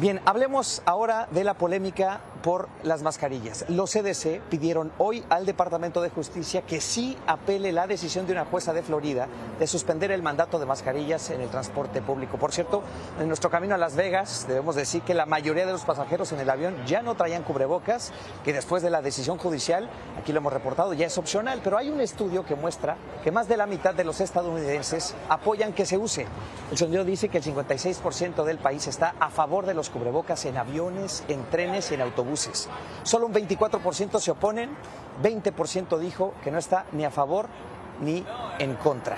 Bien, hablemos ahora de la polémica por las mascarillas. Los CDC pidieron hoy al Departamento de Justicia que sí apele la decisión de una jueza de Florida de suspender el mandato de mascarillas en el transporte público. Por cierto, en nuestro camino a Las Vegas debemos decir que la mayoría de los pasajeros en el avión ya no traían cubrebocas, que después de la decisión judicial, aquí lo hemos reportado, ya es opcional. Pero hay un estudio que muestra que más de la mitad de los estadounidenses apoyan que se use. El sondeo dice que el 56% del país está a favor de los cubrebocas en aviones, en trenes y en autobuses. Solo un 24% se oponen, 20% dijo que no está ni a favor ni en contra.